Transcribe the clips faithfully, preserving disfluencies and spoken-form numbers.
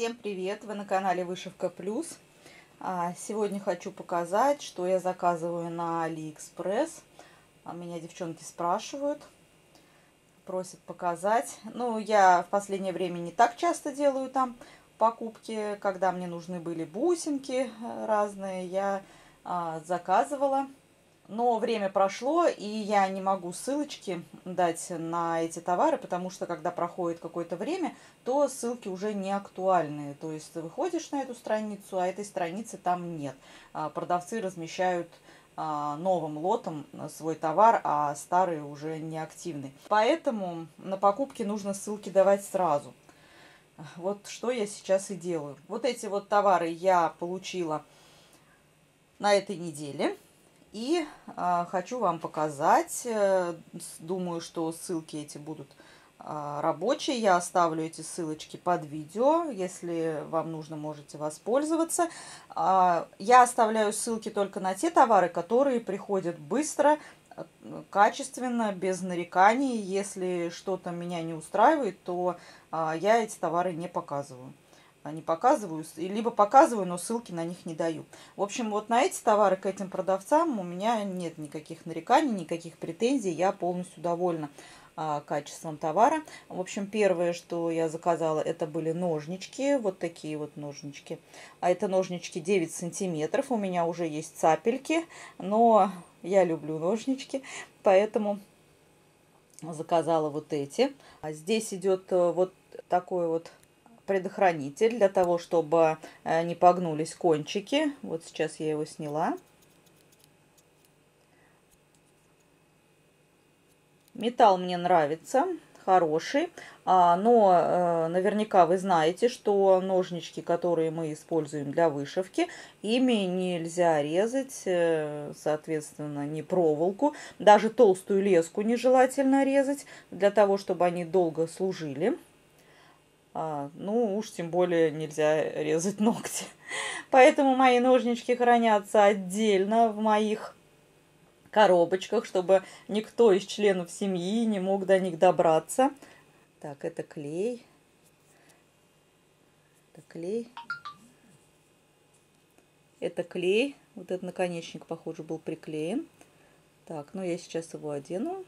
Всем привет! Вы на канале Вышивка Плюс. Сегодня хочу показать, что я заказываю на AliExpress. Меня девчонки спрашивают, просят показать. Ну, я в последнее время не так часто делаю там покупки. Когда мне нужны были бусинки разные, я заказывала. Но время прошло, и я не могу ссылочки дать на эти товары, потому что, когда проходит какое-то время, то ссылки уже не актуальны. То есть ты выходишь на эту страницу, а этой страницы там нет. Продавцы размещают новым лотом свой товар, а старый уже не активный. Поэтому на покупки нужно ссылки давать сразу. Вот что я сейчас и делаю. Вот эти вот товары я получила на этой неделе. И э, хочу вам показать, э, думаю, что ссылки эти будут э, рабочие. Я оставлю эти ссылочки под видео, если вам нужно, можете воспользоваться. Э, я оставляю ссылки только на те товары, которые приходят быстро, э, качественно, без нареканий. Если что-то меня не устраивает, то э, я эти товары не показываю. Не показываю, либо показываю, но ссылки на них не даю. В общем, вот на эти товары, к этим продавцам у меня нет никаких нареканий, никаких претензий. Я полностью довольна а, качеством товара. В общем, первое, что я заказала, это были ножнички. Вот такие вот ножнички. А это ножнички девять сантиметров. У меня уже есть цапельки, но я люблю ножнички, поэтому заказала вот эти. А здесь идет вот такой вот предохранитель для того, чтобы не погнулись кончики. Вот сейчас я его сняла. Металл мне нравится, хороший, но наверняка вы знаете, что ножнички, которые мы используем для вышивки, ими нельзя резать, соответственно, ни проволоку, даже толстую леску нежелательно резать, для того, чтобы они долго служили. А, ну уж тем более нельзя резать ногти. Поэтому мои ножнички хранятся отдельно в моих коробочках, чтобы никто из членов семьи не мог до них добраться. Так, это клей. Это клей. Это клей. Вот этот наконечник, похоже, был приклеен. Так, ну я сейчас его одену.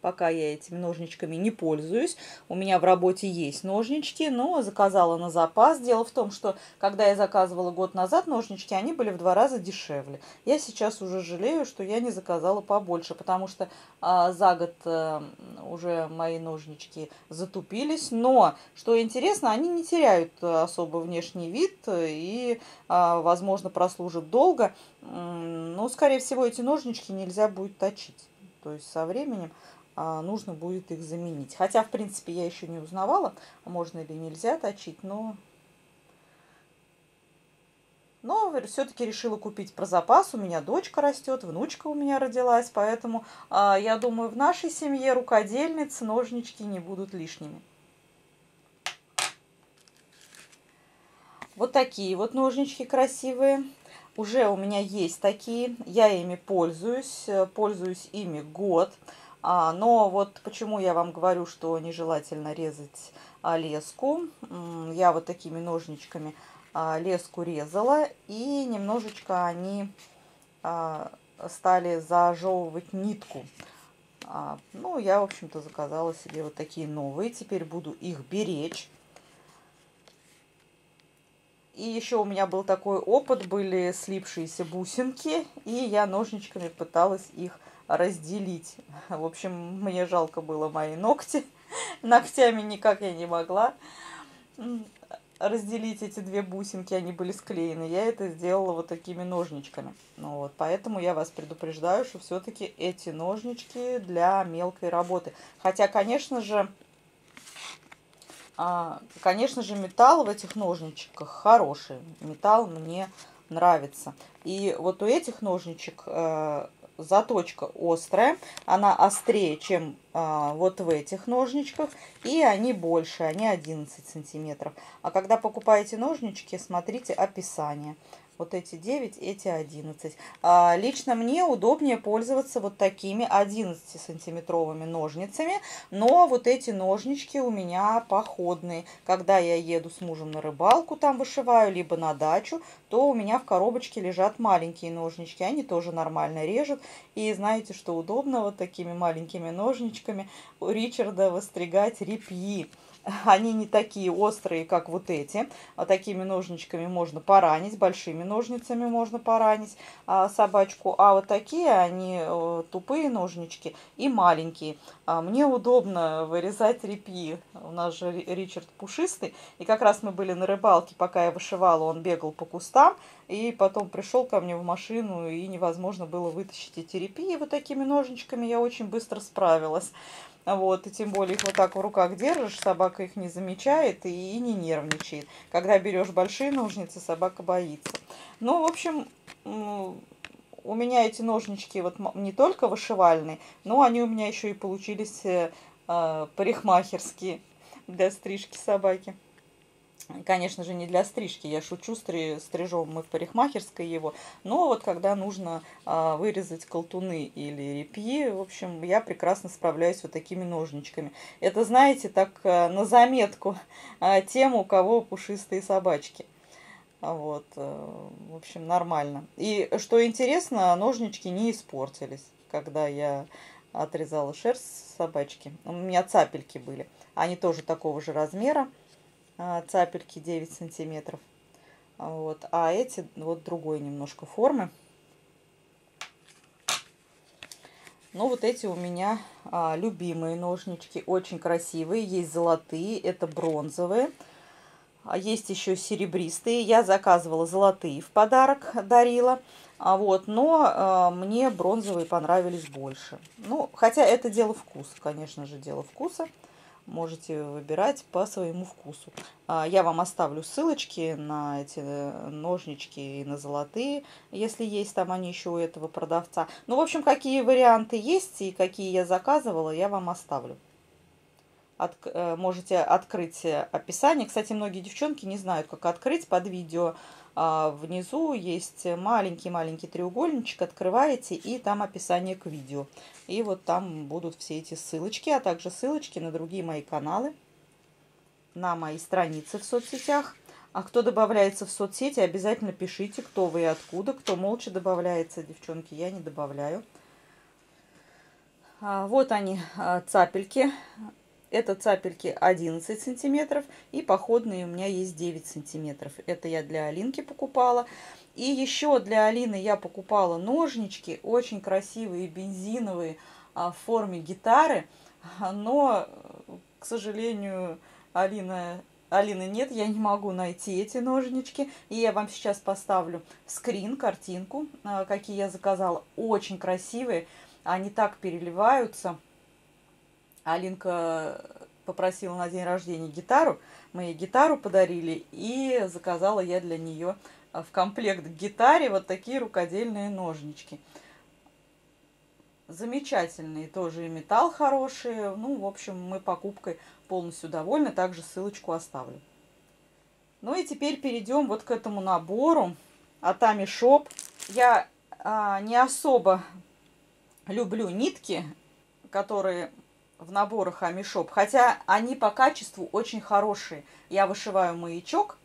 Пока я этими ножничками не пользуюсь. У меня в работе есть ножнички, но заказала на запас. Дело в том, что когда я заказывала год назад ножнички, они были в два раза дешевле. Я сейчас уже жалею, что я не заказала побольше, потому что а, за год а, уже мои ножнички затупились. Но, что интересно, они не теряют особо внешний вид и, а, возможно, прослужат долго. Но, скорее всего, эти ножнички нельзя будет точить. То есть со временем нужно будет их заменить. Хотя, в принципе, я еще не узнавала, можно или нельзя точить, но... Но все-таки решила купить про запас. У меня дочка растет, внучка у меня родилась, поэтому, я думаю, в нашей семье рукодельниц ножнички не будут лишними. Вот такие вот ножнички красивые. Уже у меня есть такие, я ими пользуюсь, пользуюсь ими год. Но вот почему я вам говорю, что нежелательно резать леску. Я вот такими ножничками леску резала, и немножечко они стали зажевывать нитку. Ну, я, в общем-то, заказала себе вот такие новые, теперь буду их беречь. И еще у меня был такой опыт, были слипшиеся бусинки, и я ножничками пыталась их разделить. В общем, мне жалко было мои ногти. Ногтями никак я не могла разделить эти две бусинки, они были склеены. Я это сделала вот такими ножничками. Ну, вот, поэтому я вас предупреждаю, что все-таки эти ножнички для мелкой работы. Хотя, конечно же... Конечно же, металл в этих ножничках хороший. Металл мне нравится. И вот у этих ножничек заточка острая. Она острее, чем вот в этих ножничках. И они больше, они одиннадцать сантиметров. А когда покупаете ножнички, смотрите описание. Вот эти девять, эти одиннадцать. А лично мне удобнее пользоваться вот такими одиннадцатисантиметровыми ножницами. Но вот эти ножнички у меня походные. Когда я еду с мужем на рыбалку, там вышиваю, либо на дачу, то у меня в коробочке лежат маленькие ножнички. Они тоже нормально режут. И знаете, что удобно вот такими маленькими ножничками у Ричарда выстригать репьи. Они не такие острые, как вот эти. А такими ножничками можно поранить, большими ножницами можно поранить а, собачку. А вот такие они а, тупые ножнички и маленькие. А, мне удобно вырезать репьи. У нас же Ричард пушистый. И как раз мы были на рыбалке, пока я вышивала, он бегал по кустам. И потом пришел ко мне в машину, и невозможно было вытащить эти репьи. Вот такими ножничками я очень быстро справилась. Вот, и тем более их вот так в руках держишь, собака их не замечает и не нервничает. Когда берешь большие ножницы, собака боится. Ну, в общем, у меня эти ножнички вот не только вышивальные, но они у меня еще и получились парикмахерские для стрижки собаки. Конечно же, не для стрижки, я шучу, стрижем мы в парикмахерской его. Но вот когда нужно а, вырезать колтуны или репьи, в общем, я прекрасно справляюсь вот такими ножничками. Это, знаете, так а, на заметку а, тем, у кого пушистые собачки. Вот, а, в общем, нормально. И что интересно, ножнички не испортились, когда я отрезала шерсть собачки. У меня цапельки были, они тоже такого же размера. Цапельки девять сантиметров. Вот. А эти вот другой немножко формы. Но вот эти у меня а, любимые ножнички. Очень красивые. Есть золотые, это бронзовые. А есть еще серебристые. Я заказывала золотые в подарок, дарила. А вот, но а, мне бронзовые понравились больше. Ну, хотя это дело вкуса, конечно же, дело вкуса. Можете выбирать по своему вкусу. Я вам оставлю ссылочки на эти ножнички и на золотые, если есть там они еще у этого продавца. Ну, в общем, какие варианты есть и какие я заказывала, я вам оставлю. От, можете открыть описание. Кстати, многие девчонки не знают, как открыть. Под видео внизу есть маленький-маленький треугольничек. Открываете, и там описание к видео. И вот там будут все эти ссылочки, а также ссылочки на другие мои каналы, на мои страницы в соцсетях. А кто добавляется в соцсети, обязательно пишите, кто вы и откуда. Кто молча добавляется, девчонки, я не добавляю. Вот они, цапельки. Это цапельки одиннадцать сантиметров, и походные у меня есть девять сантиметров. Это я для Алинки покупала. И еще для Алины я покупала ножнички, очень красивые, бензиновые, в форме гитары. Но, к сожалению, Алина... Алины нет, я не могу найти эти ножнички. И я вам сейчас поставлю скрин, картинку, какие я заказала. Очень красивые, они так переливаются. Алинка попросила на день рождения гитару, мы ей гитару подарили, и заказала я для нее в комплект к гитаре вот такие рукодельные ножнички. Замечательные тоже, и металл хороший. Ну, в общем, мы покупкой полностью довольны, также ссылочку оставлю. Ну и теперь перейдем вот к этому набору от Амишоп. Я а, не особо люблю нитки, которые... в наборах Амишоп, хотя они по качеству очень хорошие. Я вышиваю маячок,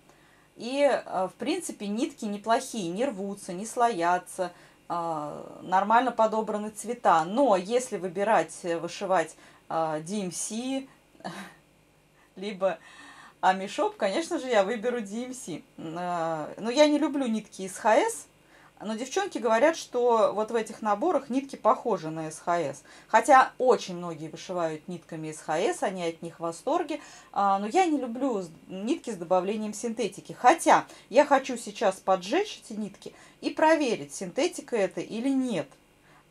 и в принципе нитки неплохие, не рвутся, не слоятся, нормально подобраны цвета. Но если выбирать, вышивать ди эм си, либо Амишоп, конечно же, я выберу ди эм си. Но я не люблю нитки эс ха эс. Но девчонки говорят, что вот в этих наборах нитки похожи на эс ха эс. Хотя очень многие вышивают нитками эс ха эс, они от них в восторге. Но я не люблю нитки с добавлением синтетики. Хотя я хочу сейчас поджечь эти нитки и проверить, синтетика это или нет.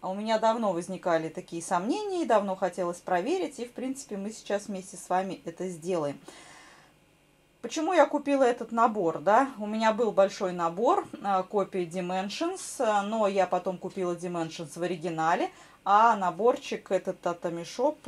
У меня давно возникали такие сомнения, давно хотелось проверить. И, в принципе, мы сейчас вместе с вами это сделаем. Почему я купила этот набор, да? У меня был большой набор, копии Dimensions, но я потом купила Dimensions в оригинале, а наборчик этот от Амишоп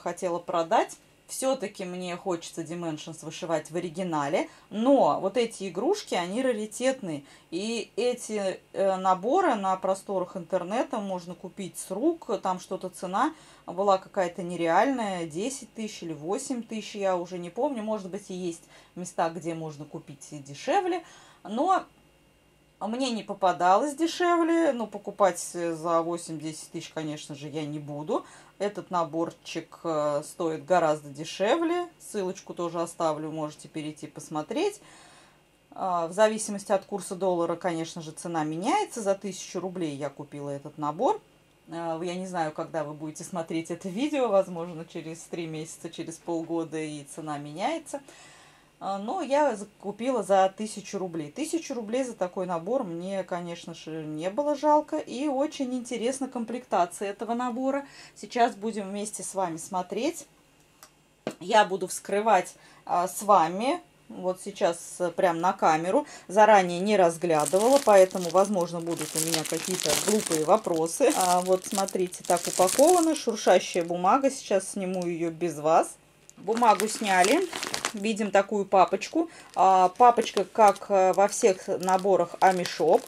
хотела продать все-таки мне хочется Dimensions вышивать в оригинале, но вот эти игрушки, они раритетные, и эти э, наборы на просторах интернета можно купить с рук, там что-то цена была какая-то нереальная, десять тысяч или восемь тысяч, я уже не помню, может быть и есть места, где можно купить дешевле, но мне не попадалось дешевле, но покупать за восемь-десять тысяч, конечно же, я не буду. Этот наборчик стоит гораздо дешевле. Ссылочку тоже оставлю, можете перейти посмотреть. В зависимости от курса доллара, конечно же, цена меняется. За тысячу рублей я купила этот набор. Я не знаю, когда вы будете смотреть это видео, возможно, через три месяца, через полгода, и цена меняется. Но я купила за тысячу рублей. тысячу рублей за такой набор мне, конечно же, не было жалко. И очень интересна комплектация этого набора. Сейчас будем вместе с вами смотреть. Я буду вскрывать а, с вами. Вот сейчас а, прям на камеру. Заранее не разглядывала, поэтому, возможно, будут у меня какие-то глупые вопросы. А, вот, смотрите, так упакована шуршащая бумага. Сейчас сниму ее без вас. Бумагу сняли. Видим такую папочку. Папочка, как во всех наборах Амишоп.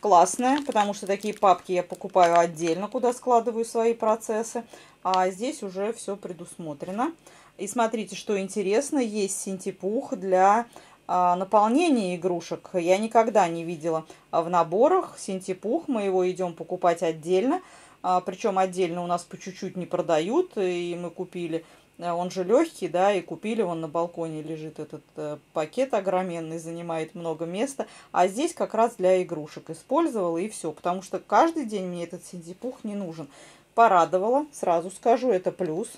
Классная, потому что такие папки я покупаю отдельно, куда складываю свои процессы. А здесь уже все предусмотрено. И смотрите, что интересно, есть синтепух для наполнения игрушек. Я никогда не видела в наборах синтепух. Мы его идем покупать отдельно. Причем отдельно у нас по чуть-чуть не продают. И мы купили... Он же легкий, да, и купили, он на балконе лежит, этот э, пакет огроменный, занимает много места. А здесь как раз для игрушек использовала, и все, потому что каждый день мне этот синтепух не нужен. Порадовала, сразу скажу, это плюс.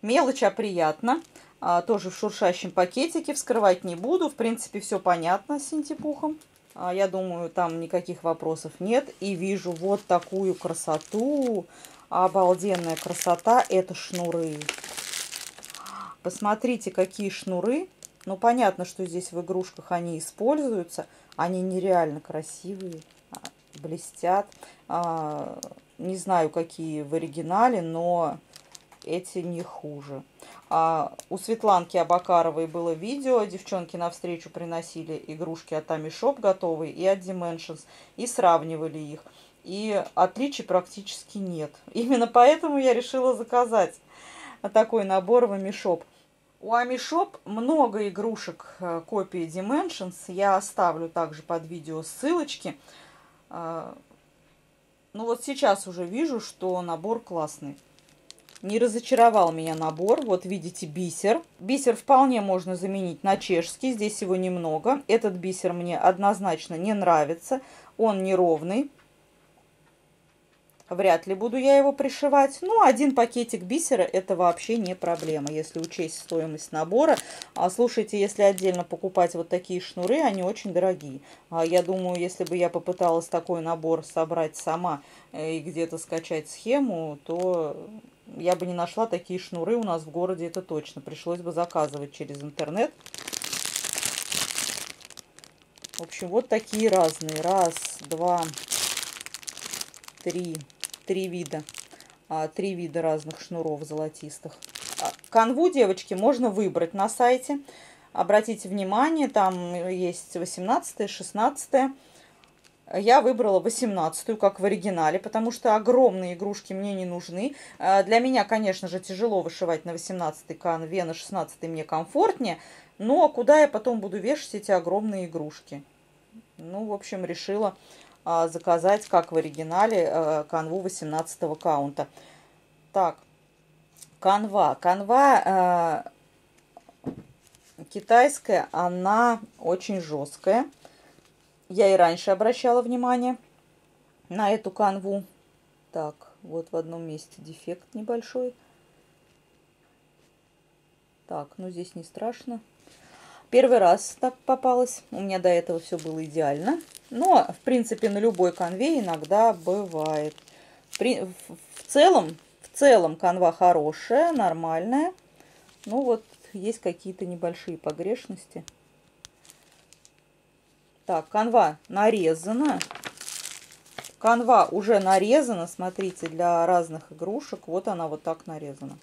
Мелочь, а приятно. А, тоже в шуршащем пакетике, вскрывать не буду, в принципе, все понятно с синтепухом. Я думаю, там никаких вопросов нет. И вижу вот такую красоту. Обалденная красота. Это шнуры. Посмотрите, какие шнуры. Ну, понятно, что здесь в игрушках они используются. Они нереально красивые. Блестят. Не знаю, какие в оригинале, но... Эти не хуже. А, у Светланки Абакаровой было видео. Девчонки навстречу приносили игрушки от Амишоп готовые и от Dimensions. И сравнивали их. И отличий практически нет. Именно поэтому я решила заказать такой набор в Амишоп. У Амишоп много игрушек копии Dimensions. Я оставлю также под видео ссылочки. Ну вот сейчас уже вижу, что набор классный. Не разочаровал меня набор. Вот видите бисер. Бисер вполне можно заменить на чешский. Здесь его немного. Этот бисер мне однозначно не нравится. Он неровный. Вряд ли буду я его пришивать. Но один пакетик бисера это вообще не проблема, если учесть стоимость набора. А слушайте, если отдельно покупать вот такие шнуры, они очень дорогие. А я думаю, если бы я попыталась такой набор собрать сама и где-то скачать схему, то... Я бы не нашла такие шнуры у нас в городе, это точно. Пришлось бы заказывать через интернет. В общем, вот такие разные. Раз, два, три. Три вида. А, три вида разных шнуров золотистых. Канву, девочки, можно выбрать на сайте. Обратите внимание, там есть восемнадцатая, шестнадцатая. Я выбрала восемнадцатую, как в оригинале, потому что огромные игрушки мне не нужны. Для меня, конечно же, тяжело вышивать на восемнадцатой канве, на шестнадцатой мне комфортнее. Но куда я потом буду вешать эти огромные игрушки? Ну, в общем, решила заказать, как в оригинале, канву восемнадцатого каунта. Так, канва. Канва э, китайская, она очень жесткая. Я и раньше обращала внимание на эту канву. Так, вот в одном месте дефект небольшой. Так, ну здесь не страшно. Первый раз так попалось. У меня до этого все было идеально. Но, в принципе, на любой канве иногда бывает. При... В целом, в целом канва хорошая, нормальная. Ну вот есть какие-то небольшие погрешности. Так, канва нарезана. Канва уже нарезана, смотрите, для разных игрушек. Вот она вот так нарезана.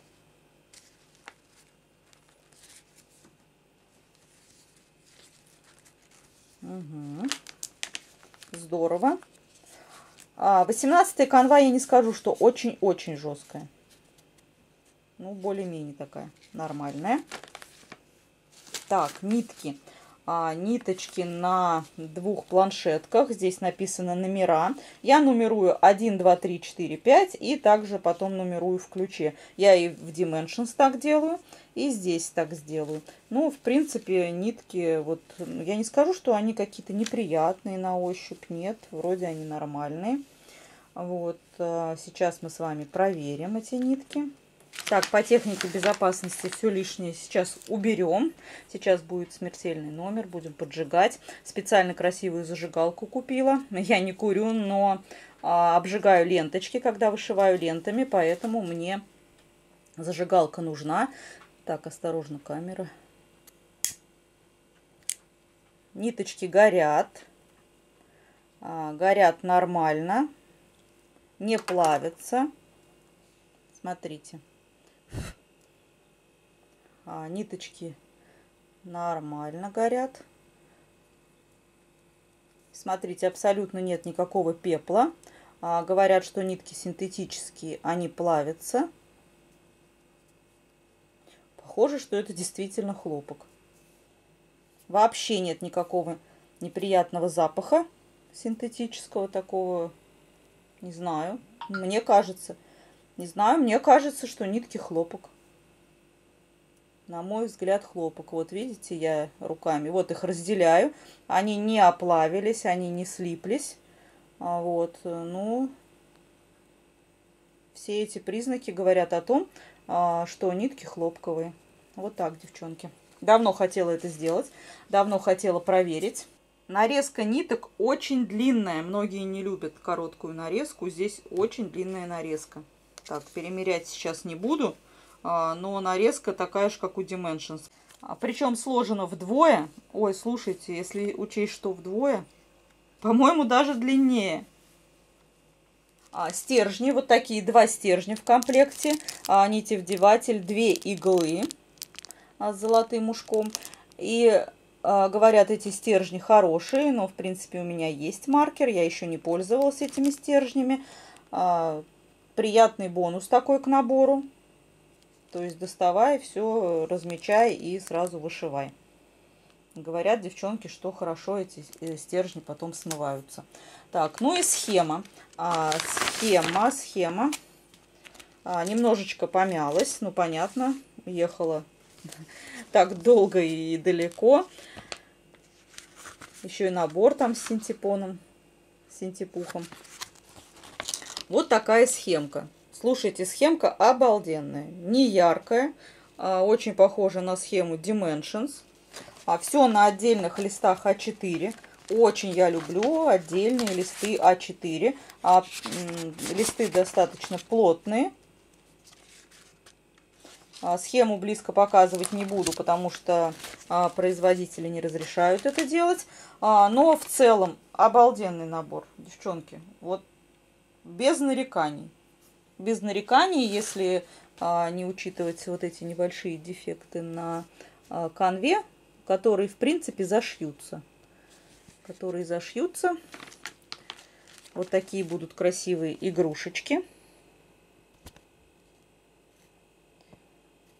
Угу. Здорово. восемнадцатая канва, я не скажу, что очень-очень жесткая. Ну, более-менее такая нормальная. Так, нитки. А, ниточки на двух планшетках. Здесь написаны номера. Я нумерую один, два, три, четыре, пять. И также потом нумерую в ключе. Я и в Dimensions так делаю. И здесь так сделаю. Ну, в принципе, нитки, вот, я не скажу, что они какие-то неприятные на ощупь. Нет, вроде они нормальные. Вот, сейчас мы с вами проверим эти нитки. Так, по технике безопасности все лишнее сейчас уберем. Сейчас будет смертельный номер, будем поджигать. Специально красивую зажигалку купила. Я не курю, но а, обжигаю ленточки, когда вышиваю лентами, поэтому мне зажигалка нужна. Так, осторожно, камера. Ниточки горят. А, горят нормально. Не плавятся. Смотрите. А, ниточки нормально горят. Смотрите, абсолютно нет никакого пепла. А, говорят, что нитки синтетические, они плавятся. Похоже, что это действительно хлопок. Вообще нет никакого неприятного запаха синтетического такого. Не знаю. Мне кажется. Не знаю, мне кажется, что нитки хлопок. На мой взгляд, хлопок. Вот видите, я руками вот их разделяю. Они не оплавились, они не слиплись. Вот, ну, все эти признаки говорят о том, что нитки хлопковые. Вот так, девчонки. Давно хотела это сделать, давно хотела проверить. Нарезка ниток очень длинная. Многие не любят короткую нарезку. Здесь очень длинная нарезка. Так, перемерять сейчас не буду, но нарезка такая же, как у Dimensions. Причем сложено вдвое. Ой, слушайте, если учесть, что вдвое, по-моему, даже длиннее. Стержни, вот такие два стержня в комплекте. Нитевдеватель, две иглы с золотым ушком. И... Говорят, эти стержни хорошие, но, в принципе, у меня есть маркер. Я еще не пользовалась этими стержнями. Приятный бонус такой к набору. То есть доставай, все размечай и сразу вышивай. Говорят, девчонки, что хорошо эти стержни потом смываются. Так, ну и схема. А, схема, схема. А, немножечко помялась, ну, понятно, ехала так долго и далеко. Еще и набор там с синтепоном, с синтепухом. Вот такая схемка. Слушайте, схемка обалденная. Не яркая. Очень похожа на схему Dimensions. А все на отдельных листах а четыре. Очень я люблю отдельные листы а четыре. А, листы достаточно плотные. Схему близко показывать не буду, потому что а, производители не разрешают это делать. А, но в целом обалденный набор, девчонки. Вот без нареканий. Без нареканий, если а, не учитывать вот эти небольшие дефекты на а, канве, которые, в принципе, зашьются. Которые зашьются. Вот такие будут красивые игрушечки.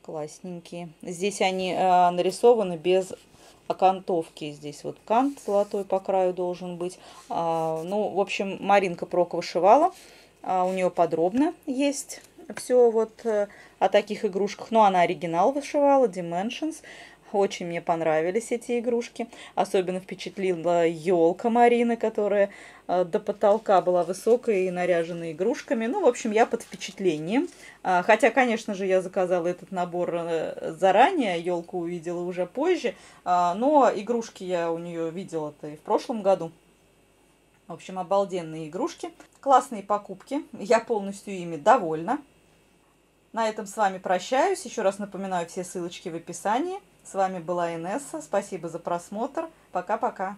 Классненькие. Здесь они э, нарисованы без окантовки. Здесь вот кант золотой по краю должен быть. А, ну, в общем, Маринка Проко вышивала. А у нее подробно есть все вот э, о таких игрушках. Но она оригинал вышивала, Dimensions. Очень мне понравились эти игрушки. Особенно впечатлила елка Марины, которая э, до потолка была высокой и наряжена игрушками. Ну, в общем, я под впечатлением. А, хотя, конечно же, я заказала этот набор э, заранее, елку увидела уже позже. А, но игрушки я у нее видела-то и в прошлом году. В общем, обалденные игрушки. Классные покупки. Я полностью ими довольна. На этом с вами прощаюсь. Еще раз напоминаю, все ссылочки в описании. С вами была Инесса. Спасибо за просмотр. Пока-пока.